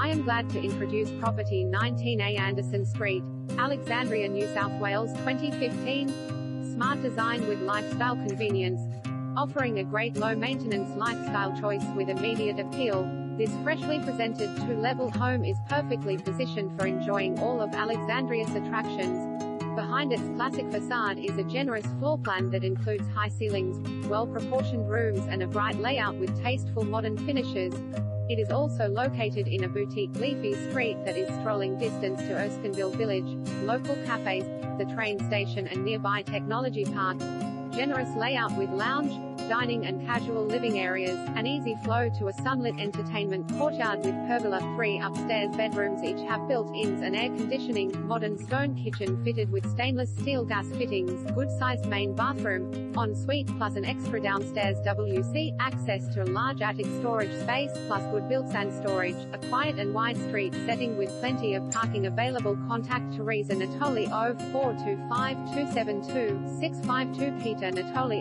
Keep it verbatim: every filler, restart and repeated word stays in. I am glad to introduce property nineteen A Anderson Street, Alexandria, New South Wales twenty fifteen. Smart design with lifestyle convenience, offering a great low-maintenance lifestyle choice with immediate appeal. This freshly presented two-level home is perfectly positioned for enjoying all of Alexandria's attractions. Behind its classic facade is a generous floor plan that includes high ceilings, well-proportioned rooms and a bright layout with tasteful modern finishes. It is also located in a boutique leafy street that is strolling distance to Erskineville Village, local cafes, the train station and nearby technology park. Generous layout with lounge, dining and casual living areas, an easy flow to a sunlit entertainment courtyard with pergola. Three upstairs bedrooms each have built-ins and air conditioning, modern stone kitchen fitted with stainless steel gas fittings, good-sized main bathroom, ensuite plus an extra downstairs W C, access to a large attic storage space plus good built-in storage, a quiet and wide street setting with plenty of parking available. Contact Teresa Natoli zero four two five two seven two six five two Peter Natoli.